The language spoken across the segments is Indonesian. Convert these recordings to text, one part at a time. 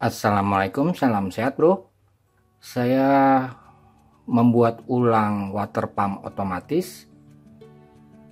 Assalamualaikum, salam sehat bro. Saya membuat ulang water pump otomatis.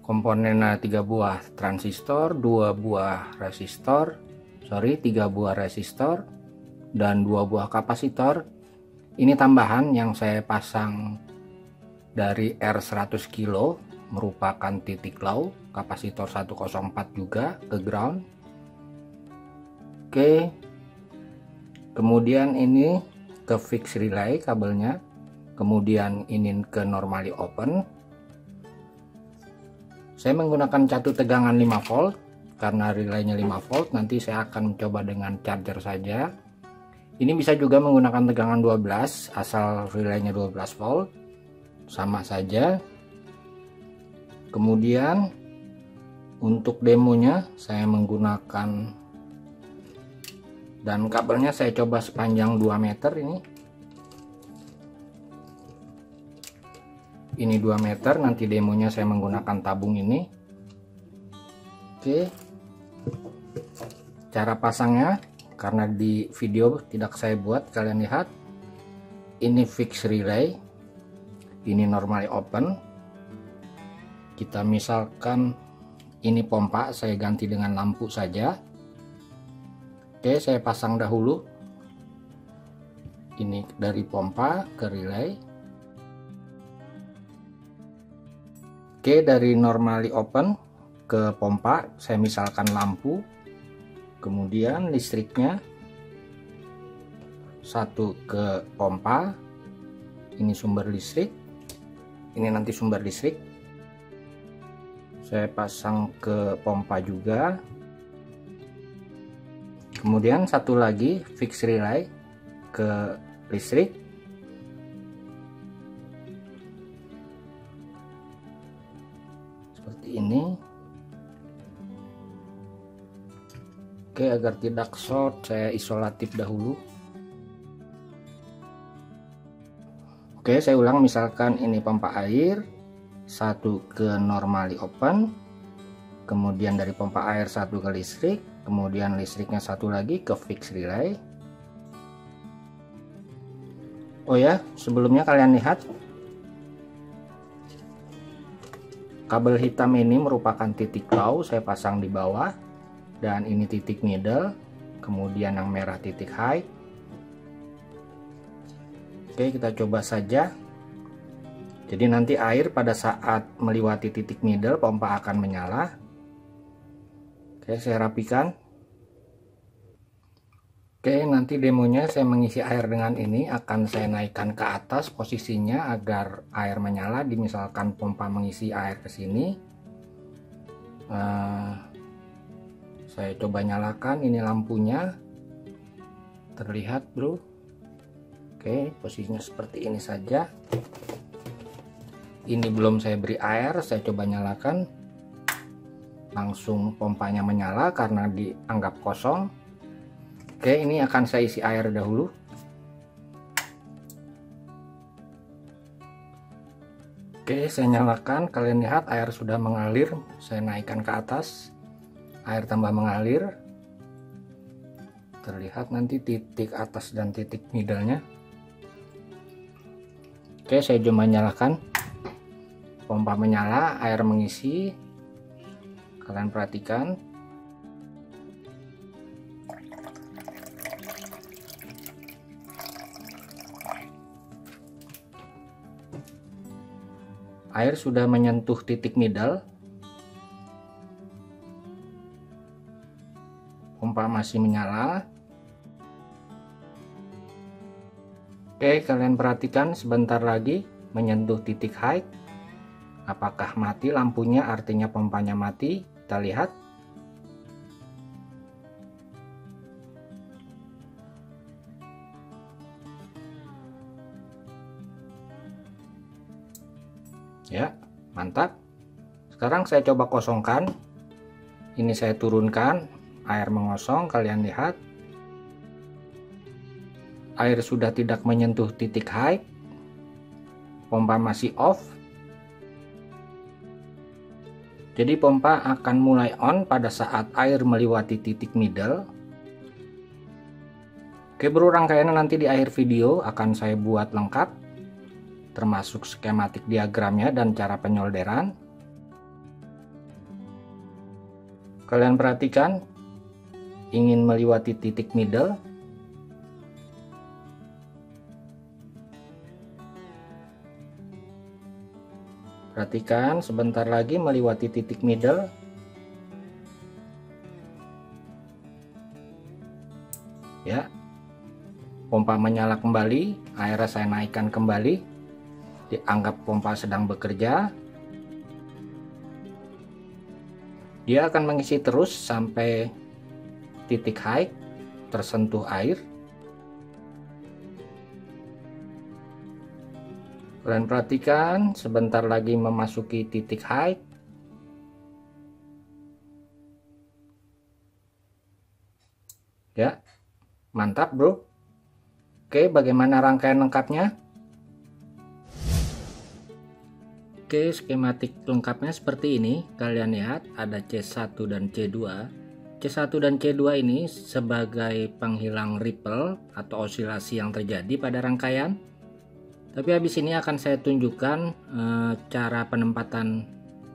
Komponennya 3 buah transistor, 2 buah resistor, 3 buah resistor dan 2 buah kapasitor. Ini tambahan yang saya pasang dari R100 kilo, merupakan titik low, kapasitor 104 juga ke ground. Oke. Kemudian ini ke fix relay kabelnya, kemudian ini ke normally open. Saya menggunakan catu tegangan 5 volt karena relaynya 5 volt. Nanti saya akan mencoba dengan charger saja. Ini bisa juga menggunakan tegangan 12 asal relaynya 12 volt, sama saja. Kemudian untuk demonya saya menggunakan, dan kabelnya saya coba sepanjang 2 meter ini 2 meter, nanti demonya saya menggunakan tabung ini. Oke, cara pasangnya karena di video tidak saya buat, kalian lihat. Ini fix relay, ini normally open. Kita misalkan ini pompa, saya ganti dengan lampu saja. Oke, saya pasang dahulu ini dari pompa ke relay. Oke, dari normally open ke pompa saya misalkan lampu, kemudian listriknya satu ke pompa. Ini sumber listrik, ini nanti sumber listrik saya pasang ke pompa juga. Kemudian satu lagi fix relay ke listrik. Seperti ini. Oke, agar tidak short saya isolatif dahulu. Oke, saya ulang, misalkan ini pompa air, satu ke normally open. Kemudian dari pompa air satu ke listrik. Kemudian listriknya satu lagi ke fix relay. Oh ya, sebelumnya kalian lihat kabel hitam ini merupakan titik low, saya pasang di bawah, dan ini titik middle, kemudian yang merah titik high. Oke, kita coba saja. Jadi nanti air pada saat melewati titik middle, pompa akan menyala. Oke, saya rapikan. Oke, nanti demonya saya mengisi air dengan ini, akan saya naikkan ke atas posisinya agar air menyala. Misalkan pompa mengisi air ke sini, saya coba nyalakan. Ini lampunya terlihat bro. Oke, posisinya seperti ini saja. Ini belum saya beri air, saya coba nyalakan. Langsung pompanya menyala karena dianggap kosong. Oke, ini akan saya isi air dahulu. Oke, saya nyalakan. Kalian lihat air sudah mengalir. Saya naikkan ke atas, air tambah mengalir. Terlihat nanti titik atas dan titik middle-nya. Oke, saya coba nyalakan. Pompa menyala, air mengisi. Kalian perhatikan. Air sudah menyentuh titik middle. Pompa masih menyala. Oke, kalian perhatikan, sebentar lagi menyentuh titik high. Apakah mati lampunya, artinya pompanya mati. Kita lihat. Ya, mantap. Sekarang saya coba kosongkan. Ini saya turunkan, air mengosong, kalian lihat. Air sudah tidak menyentuh titik high. Pompa masih off. Jadi pompa akan mulai on pada saat air melewati titik middle. Oke bro, rangkaiannya nanti di akhir video akan saya buat lengkap, termasuk skematik diagramnya dan cara penyolderan. Kalian perhatikan, ingin melewati titik middle. Perhatikan, sebentar lagi melewati titik middle. Ya, pompa menyala kembali, airnya saya naikkan kembali. Dianggap pompa sedang bekerja. Dia akan mengisi terus sampai titik high tersentuh air. Kalian perhatikan, sebentar lagi memasuki titik high. Ya, mantap bro. Oke, bagaimana rangkaian lengkapnya? Oke, skematik lengkapnya seperti ini. Kalian lihat, ada C1 dan C2. C1 dan C2 ini sebagai penghilang ripple atau osilasi yang terjadi pada rangkaian. Tapi habis ini akan saya tunjukkan cara penempatan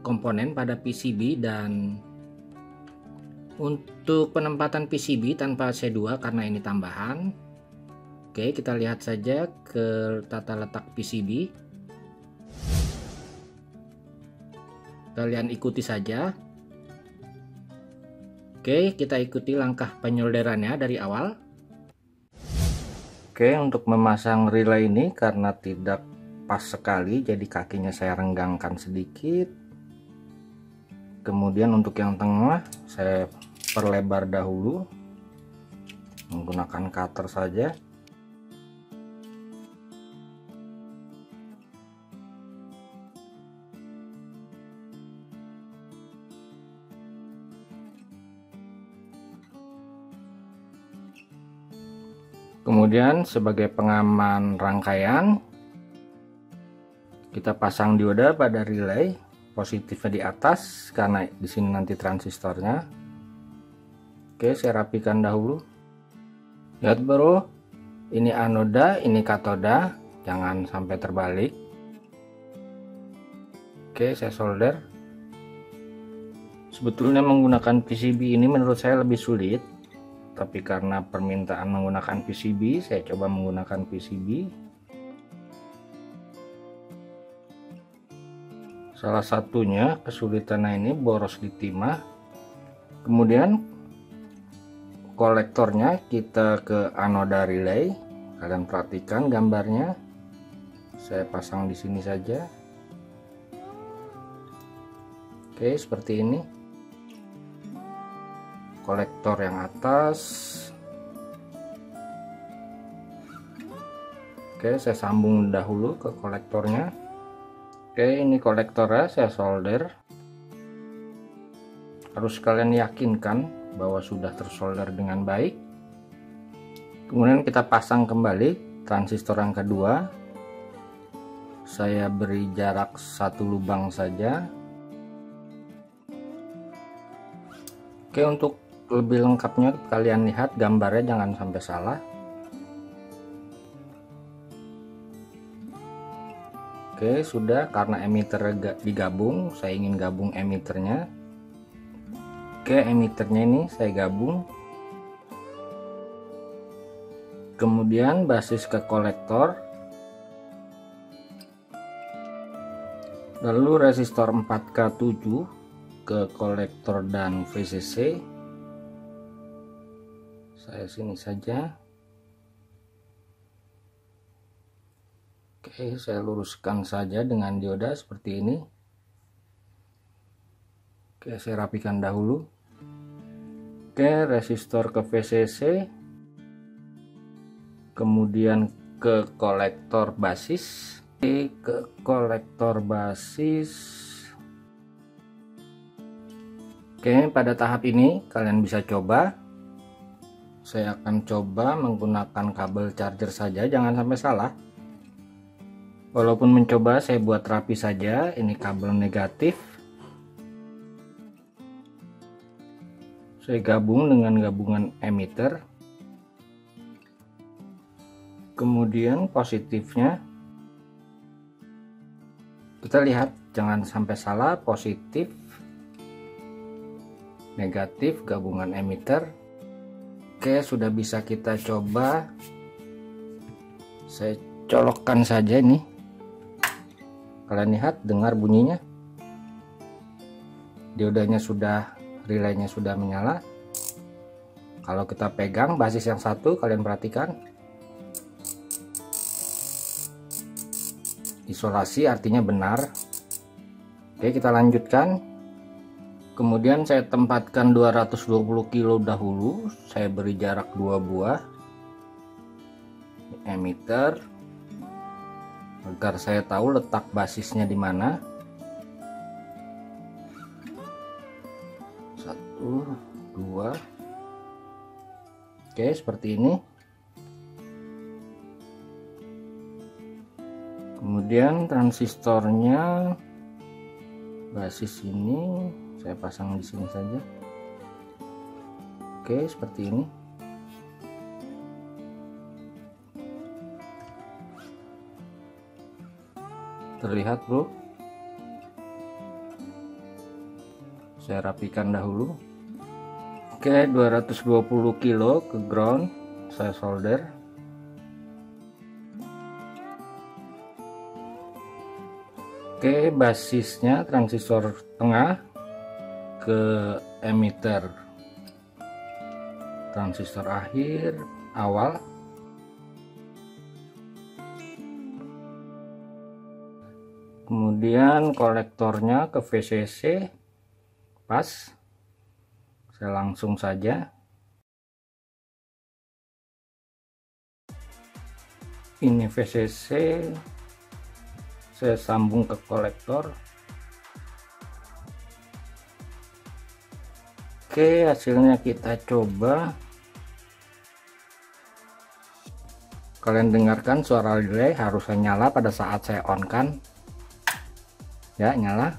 komponen pada PCB, dan untuk penempatan PCB tanpa C2 karena ini tambahan. Oke, kita lihat saja ke tata letak PCB. Kalian ikuti saja. Oke, kita ikuti langkah penyolderannya dari awal. Oke, untuk memasang relay ini karena tidak pas sekali, jadi kakinya saya renggangkan sedikit. Kemudian untuk yang tengah saya perlebar dahulu menggunakan cutter saja. Kemudian sebagai pengaman rangkaian, kita pasang dioda pada relay, positifnya di atas karena di sini nanti transistornya. Oke, saya rapikan dahulu. Lihat bro, ini anoda, ini katoda, jangan sampai terbalik. Oke, saya solder. Sebetulnya menggunakan PCB ini menurut saya lebih sulit, tapi karena permintaan menggunakan PCB, saya coba menggunakan PCB. Salah satunya kesulitannya ini boros di timah. Kemudian kolektornya kita ke anoda relay. Kalian perhatikan gambarnya. Saya pasang di sini saja. Oke, seperti ini. Kolektor yang atas. Oke, saya sambung dahulu ke kolektornya. Oke, ini kolektornya saya solder. Harus kalian yakinkan bahwa sudah tersolder dengan baik. Kemudian kita pasang kembali transistor yang kedua. Saya beri jarak satu lubang saja. Oke, untuk lebih lengkapnya kalian lihat gambarnya, jangan sampai salah. Oke, sudah. Karena emitter digabung, saya ingin gabung emitternya. Oke, emitternya ini saya gabung. Kemudian basis ke kolektor, lalu resistor 4K7 ke kolektor dan VCC. Saya sini saja. Oke, saya luruskan saja dengan dioda seperti ini. Oke, saya rapikan dahulu. Oke, resistor ke VCC, kemudian ke kolektor basis. Oke, ke kolektor basis. Oke, pada tahap ini kalian bisa coba. Saya akan coba menggunakan kabel charger saja, jangan sampai salah. Walaupun mencoba, saya buat rapi saja. Ini kabel negatif. Saya gabung dengan gabungan emitter. Kemudian positifnya kita lihat, jangan sampai salah, positif negatif gabungan emitter. Oke, sudah bisa kita coba. Saya colokkan saja ini, kalian lihat, dengar bunyinya. Diodanya sudah, relaynya sudah menyala. Kalau kita pegang basis yang satu, kalian perhatikan, isolasi artinya benar. Oke, kita lanjutkan. Kemudian saya tempatkan 220 kilo dahulu. Saya beri jarak 2 buah emitter agar saya tahu letak basisnya di mana. 1, 2. Oke, seperti ini. Kemudian transistornya, basis ini saya pasang di sini saja. Oke, seperti ini. Terlihat, Bro. Saya rapikan dahulu. Oke, 220 kilo ke ground, saya solder. Oke, basisnya transistor tengah ke emitter, transistor akhir awal. Kemudian kolektornya ke VCC pas. Saya langsung saja. Ini VCC, saya sambung ke kolektor. Oke, hasilnya kita coba. Kalian dengarkan suara relay, harusnya nyala pada saat saya on kan. Ya, nyala.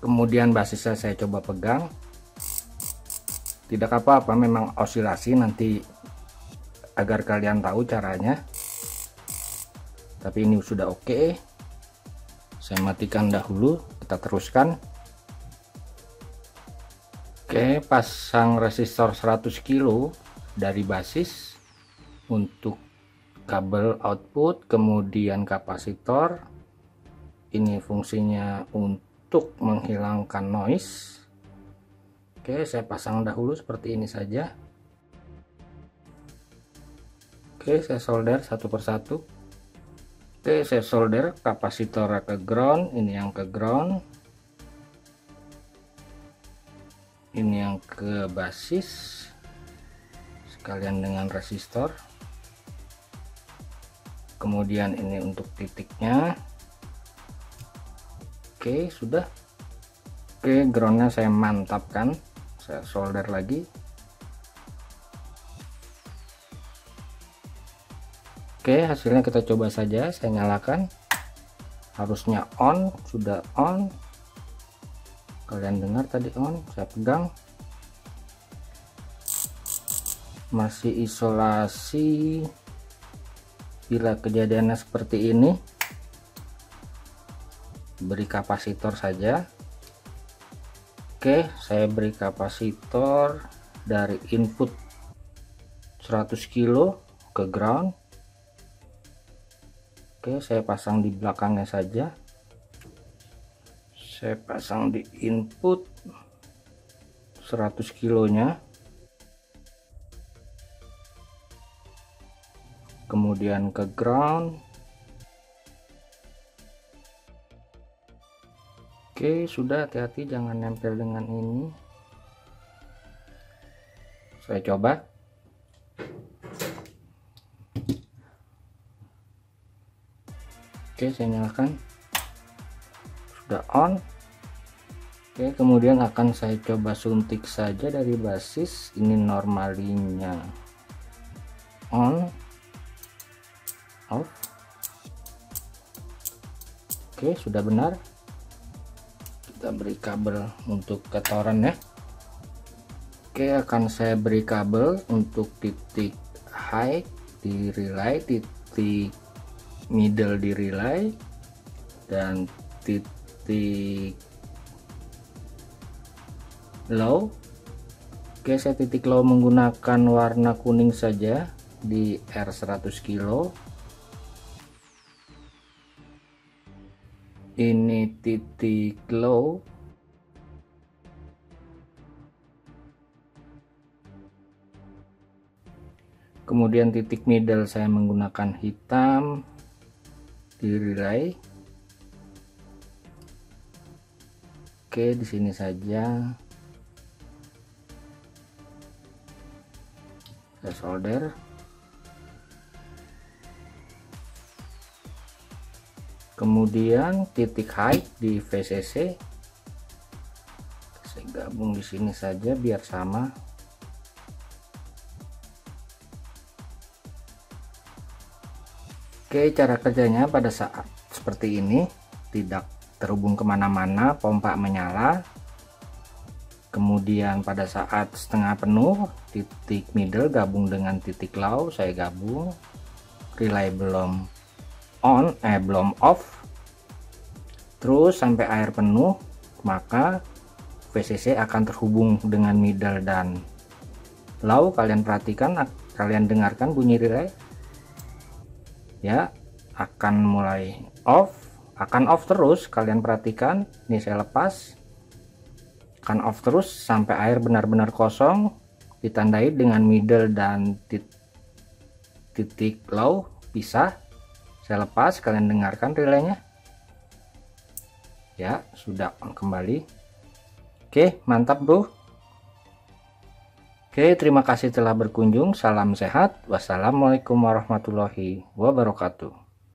Kemudian basisnya saya coba pegang. Tidak apa-apa, memang osilasi, nanti agar kalian tahu caranya. Tapi ini sudah oke. Saya matikan dahulu, kita teruskan. Oke, pasang resistor 100 kilo dari basis untuk kabel output, kemudian kapasitor. Ini fungsinya untuk menghilangkan noise. Oke, saya pasang dahulu seperti ini saja. Oke, saya solder satu persatu. Oke, saya solder kapasitor ke ground, ini yang ke ground. Ini yang ke basis, sekalian dengan resistor. Kemudian ini untuk titiknya. Oke, sudah. Oke, groundnya saya mantapkan, saya solder lagi. Oke, hasilnya kita coba saja. Saya nyalakan, harusnya on, sudah on. Kalian dengar tadi on, saya pegang. Masih isolasi. Bila kejadiannya seperti ini, beri kapasitor saja. Oke, saya beri kapasitor dari input 100 kilo ke ground. Oke, saya pasang di belakangnya saja. Saya pasang di input 100 kilonya, kemudian ke ground. Oke, sudah, hati-hati jangan nempel dengan ini. Saya coba. Oke, saya nyalakan, sudah on. Oke, kemudian akan saya coba suntik saja dari basis. Ini normalinya on, off. Oke, sudah benar. Kita beri kabel untuk kotoran ya. Oke, akan saya beri kabel untuk titik high di relay, titik middle di relay, dan titik low. Oke, saya titik low menggunakan warna kuning saja di R100 kilo. Ini titik low. Kemudian titik middle saya menggunakan hitam di relay. Oke, di sini saja. Saya solder. Kemudian titik high di VCC. Saya gabung di sini saja biar sama. Oke, cara kerjanya pada saat seperti ini tidak terhubung kemana-mana, pompa menyala. Kemudian pada saat setengah penuh, titik middle gabung dengan titik low, saya gabung. Relay belum on, belum off. Terus sampai air penuh, maka VCC akan terhubung dengan middle dan low. Kalian perhatikan, kalian dengarkan bunyi relay. Ya, akan mulai off, akan off terus. Kalian perhatikan, ini saya lepas, akan off terus sampai air benar-benar kosong, ditandai dengan middle dan titik low pisah. Saya lepas, kalian dengarkan relaynya. Ya, sudah on kembali. Oke, mantap bro. Oke, terima kasih telah berkunjung. Salam sehat. Wassalamualaikum warahmatullahi wabarakatuh.